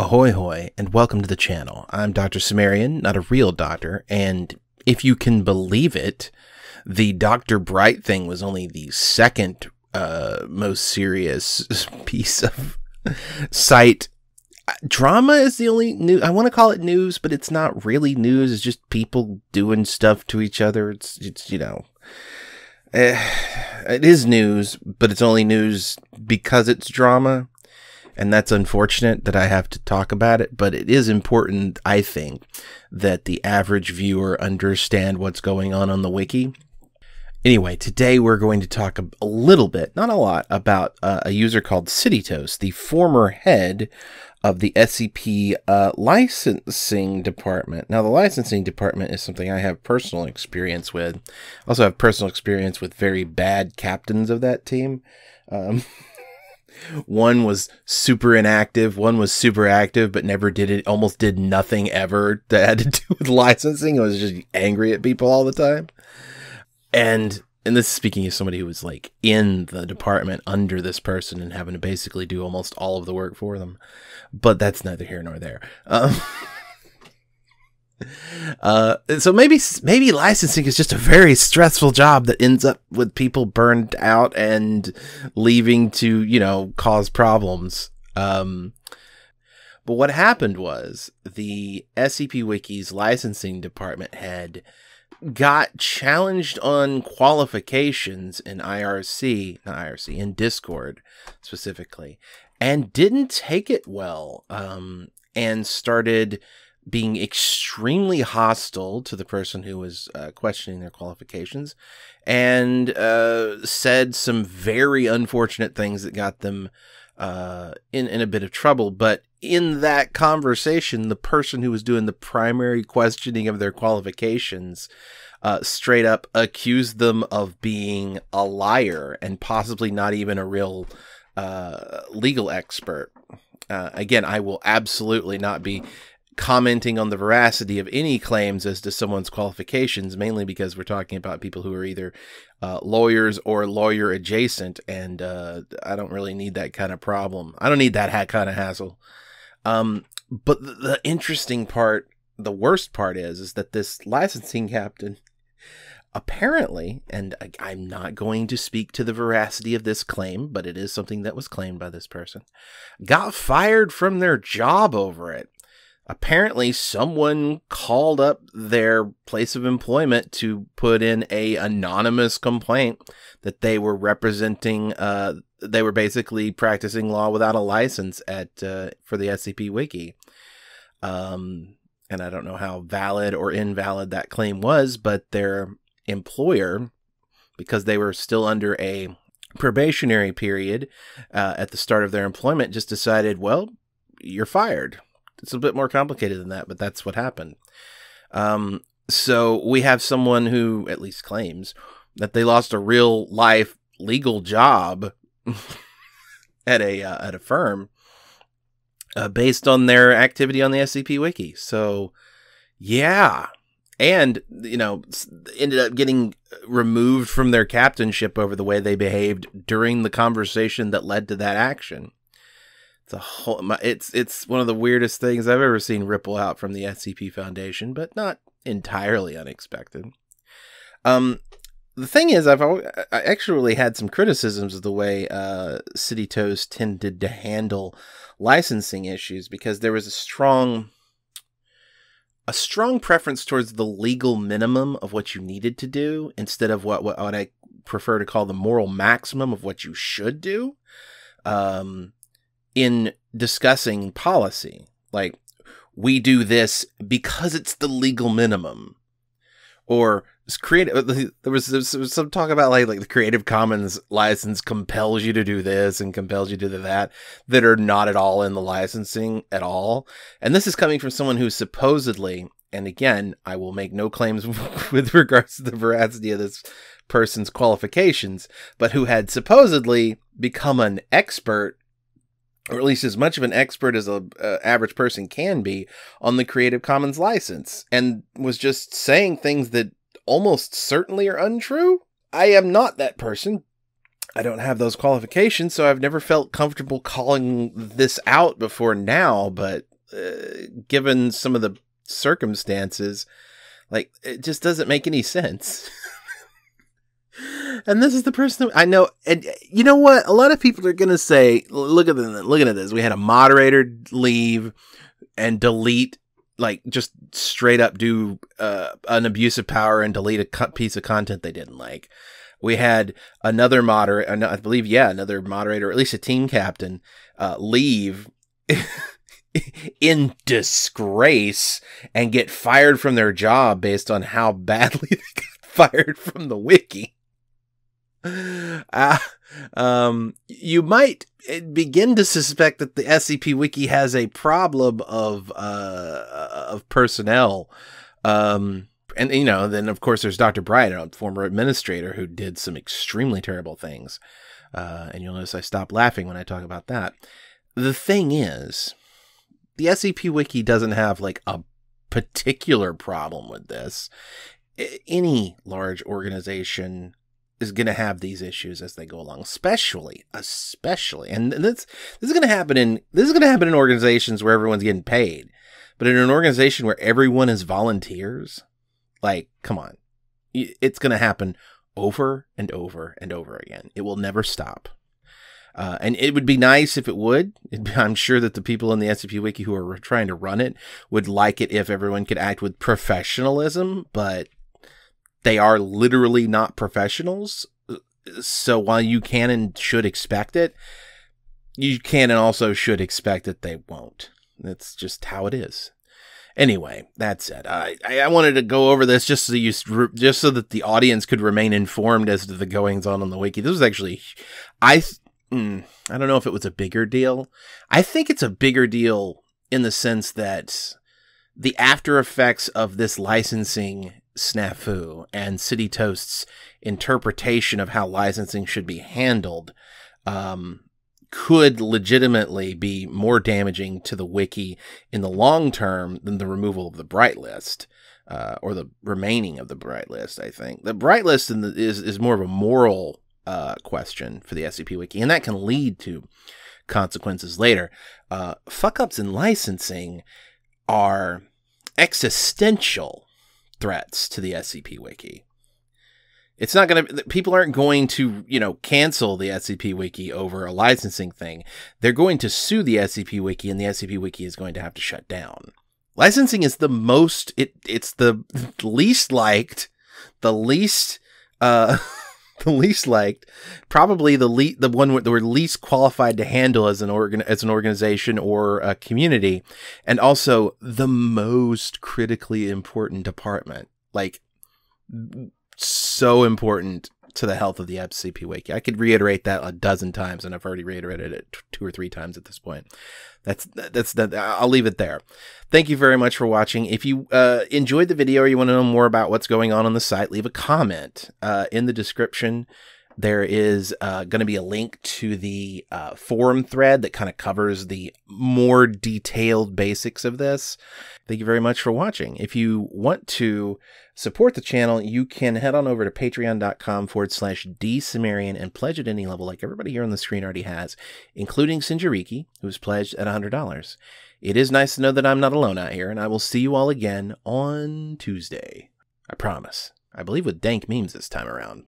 Ahoy hoy, and welcome to the channel. I'm Dr. Cimmerian, not a real doctor, and if you can believe it, the Dr. Bright thing was only the second most serious piece of site. Drama is the only new. I want to call it news, but it's not really news. It's just people doing stuff to each other. It's you know, it is news, but it's only news because it's drama. And that's unfortunate that I have to talk about it, but it is important, I think, that the average viewer understand what's going on the wiki. Anyway, today we're going to talk a little bit, not a lot, about a user called CityToast, the former head of the SCP licensing department. Now, the licensing department is something I have personal experience with. I also have personal experience with very bad captains of that team. One was super inactive, one was super active, but never did it, almost did nothing ever that had to do with licensing. I was just angry at people all the time. And this is speaking as somebody who was like in the department under this person and having to basically do almost all of the work for them. But that's neither here nor there. So maybe licensing is just a very stressful job that ends up with people burned out and leaving to, you know, cause problems. But what happened was the SCP Wiki's licensing department head got challenged on qualifications in IRC, not IRC, in Discord specifically, and didn't take it well, and started being extremely hostile to the person who was questioning their qualifications, and said some very unfortunate things that got them in a bit of trouble. But in that conversation, the person who was doing the primary questioning of their qualifications straight up accused them of being a liar and possibly not even a real legal expert. Again, I will absolutely not be commenting on the veracity of any claims as to someone's qualifications, mainly because we're talking about people who are either lawyers or lawyer adjacent, and I don't really need that kind of problem. I don't need that kind of hassle. But the interesting part, the worst part is that this licensing captain apparently, and I'm not going to speak to the veracity of this claim, but it is something that was claimed by this person, got fired from their job over it. Apparently, someone called up their place of employment to put in an anonymous complaint that they were representing, they were basically practicing law without a license at for the SCP Wiki. And I don't know how valid or invalid that claim was, but their employer, because they were still under a probationary period at the start of their employment, just decided, well, you're fired. It's a bit more complicated than that, but that's what happened. So we have someone who at least claims that they lost a real life legal job at a firm based on their activity on the SCP Wiki. So yeah, and you know, ended up getting removed from their captainship over the way they behaved during the conversation that led to that action. It's a whole, it's one of the weirdest things I've ever seen ripple out from the SCP Foundation, but not entirely unexpected. The thing is, I actually had some criticisms of the way CityToast tended to handle licensing issues, because there was a strong preference towards the legal minimum of what you needed to do instead of what I prefer to call the moral maximum of what you should do. In discussing policy, like, we do this because it's the legal minimum, or there was some talk about like the Creative Commons license compels you to do this and compels you to do that are not at all in the licensing at all. And this is coming from someone who supposedly, and again, I will make no claims with regards to the veracity of this person's qualifications, but who had supposedly become an expert, or at least as much of an expert as an average person can be, on the Creative Commons license, and was just saying things that almost certainly are untrue. I am not that person, I don't have those qualifications, so I've never felt comfortable calling this out before now, but given some of the circumstances, like, it just doesn't make any sense. And this is the person I know. And you know what? A lot of people are going to say, looking at this, we had a moderator leave and delete, like, just straight up do an abuse of power and delete a piece of content they didn't like. We had another moderator, I believe, yeah, another moderator, or at least a team captain, leave in disgrace and get fired from their job based on how badly they got fired from the wiki. You might begin to suspect that the SCP Wiki has a problem of personnel. And, you know, then, of course, there's Dr. Bright, a former administrator who did some extremely terrible things. And you'll notice I stop laughing when I talk about that. The thing is, the SCP Wiki doesn't have, like, a particular problem with this. Any large organization is going to have these issues as they go along, especially, and this is going to happen in organizations where everyone's getting paid, but in an organization where everyone is volunteers, like, come on, it's going to happen over and over and over again. It will never stop. And it would be nice if it would. I'm sure that the people in the SCP Wiki who are trying to run it would like it if everyone could act with professionalism, but they are literally not professionals. So while you can and should expect it, you can and also should expect that they won't. That's just how it is. Anyway, that said, I wanted to go over this just so that the audience could remain informed as to the goings on the wiki. This was actually, I don't know if it was a bigger deal. I think it's a bigger deal in the sense that the after effects of this licensing snafu and CityToast's interpretation of how licensing should be handled could legitimately be more damaging to the wiki in the long term than the removal of the Bright List or the remaining of the Bright List. I think the Bright List is more of a moral question for the SCP Wiki, and that can lead to consequences later. Fuck-ups in licensing are existential threats to the SCP Wiki. It's not going to, people aren't going to, you know, cancel the SCP Wiki over a licensing thing. They're going to sue the SCP Wiki, and the SCP Wiki is going to have to shut down. Licensing is the most, it's the least liked, the least, the least liked, probably the one that we're least qualified to handle as an organization or a community, and also the most critically important department, like so important to the health of the SCP Wiki. I could reiterate that a dozen times, and I've already reiterated it 2 or 3 times at this point. That's I'll leave it there. Thank you very much for watching. If you enjoyed the video or you want to know more about what's going on the site, leave a comment in the description. There is going to be a link to the forum thread that kind of covers the more detailed basics of this. Thank you very much for watching. If you want to support the channel, you can head on over to patreon.com/DCimmerian and pledge at any level, like everybody here on the screen already has, including Sinjariki, who's pledged at $100. It is nice to know that I'm not alone out here, and I will see you all again on Tuesday. I promise. I believe with dank memes this time around.